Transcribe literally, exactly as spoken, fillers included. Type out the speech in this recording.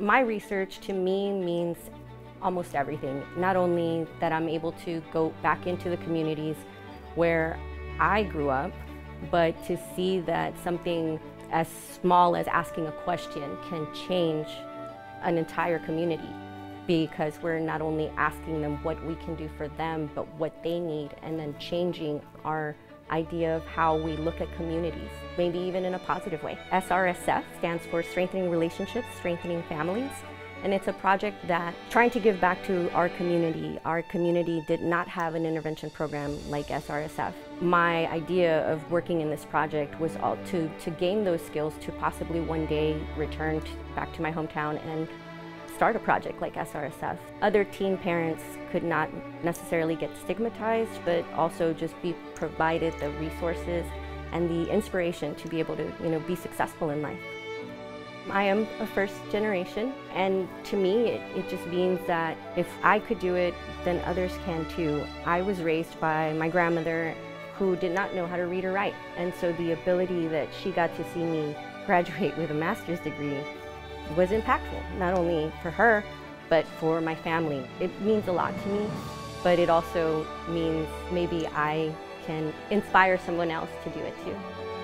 My research to me means almost everything. Not only that I'm able to go back into the communities where I grew up, but to see that something as small as asking a question can change an entire community, because we're not only asking them what we can do for them, but what they need, and then changing our idea of how we look at communities, maybe even in a positive way. S R S F stands for Strengthening Relationships, Strengthening Families, and it's a project that trying to give back to our community. Our community did not have an intervention program like S R S F. My idea of working in this project was all to, to gain those skills to possibly one day return to, back to my hometown and start a project like S R S F. Other teen parents could not necessarily get stigmatized, but also just be provided the resources and the inspiration to be able to, you know, be successful in life. I am a first generation, and to me it, it just means that if I could do it, then others can too. I was raised by my grandmother who did not know how to read or write, and so the ability that she got to see me graduate with a master's degree was impactful, not only for her, but for my family. It means a lot to me, but it also means maybe I can inspire someone else to do it too.